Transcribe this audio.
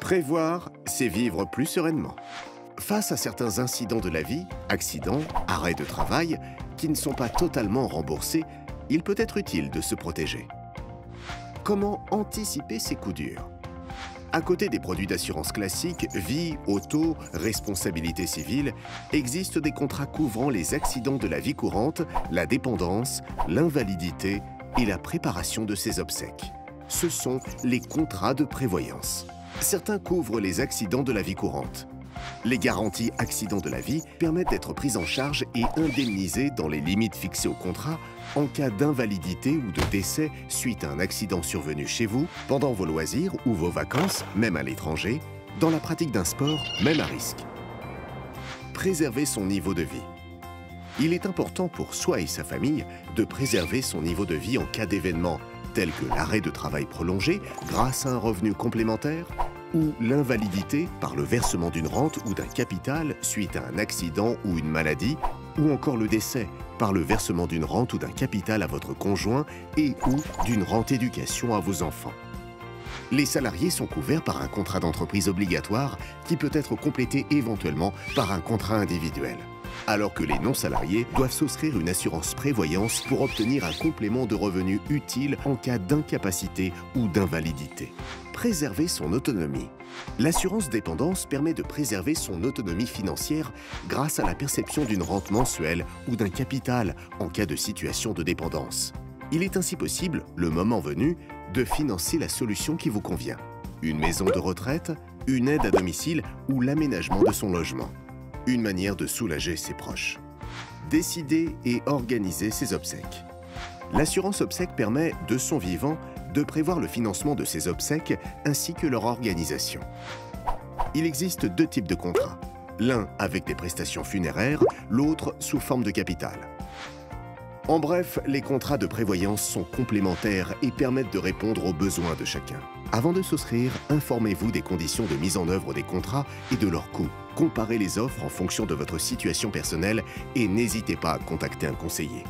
Prévoir, c'est vivre plus sereinement. Face à certains incidents de la vie, accidents, arrêts de travail, qui ne sont pas totalement remboursés, il peut être utile de se protéger. Comment anticiper ces coups durs? À côté des produits d'assurance classiques, vie, auto, responsabilité civile, existent des contrats couvrant les accidents de la vie courante, la dépendance, l'invalidité et la préparation de ses obsèques. Ce sont les contrats de prévoyance. Certains couvrent les accidents de la vie courante. Les garanties accidents de la vie permettent d'être prises en charge et indemnisées dans les limites fixées au contrat en cas d'invalidité ou de décès suite à un accident survenu chez vous, pendant vos loisirs ou vos vacances, même à l'étranger, dans la pratique d'un sport, même à risque. Préserver son niveau de vie. Il est important pour soi et sa famille de préserver son niveau de vie en cas d'événements tels que l'arrêt de travail prolongé grâce à un revenu complémentaire, ou l'invalidité par le versement d'une rente ou d'un capital suite à un accident ou une maladie, ou encore le décès par le versement d'une rente ou d'un capital à votre conjoint et ou d'une rente éducation à vos enfants. Les salariés sont couverts par un contrat d'entreprise obligatoire qui peut être complété éventuellement par un contrat individuel, alors que les non-salariés doivent souscrire une assurance prévoyance pour obtenir un complément de revenus utile en cas d'incapacité ou d'invalidité. Préserver son autonomie. L'assurance dépendance permet de préserver son autonomie financière grâce à la perception d'une rente mensuelle ou d'un capital en cas de situation de dépendance. Il est ainsi possible, le moment venu, de financer la solution qui vous convient. Une maison de retraite, une aide à domicile ou l'aménagement de son logement. Une manière de soulager ses proches. Décider et organiser ses obsèques. L'assurance obsèques permet, de son vivant, de prévoir le financement de ses obsèques ainsi que leur organisation. Il existe deux types de contrats, l'un avec des prestations funéraires, l'autre sous forme de capital. En bref, les contrats de prévoyance sont complémentaires et permettent de répondre aux besoins de chacun. Avant de souscrire, informez-vous des conditions de mise en œuvre des contrats et de leurs coûts. Comparez les offres en fonction de votre situation personnelle et n'hésitez pas à contacter un conseiller.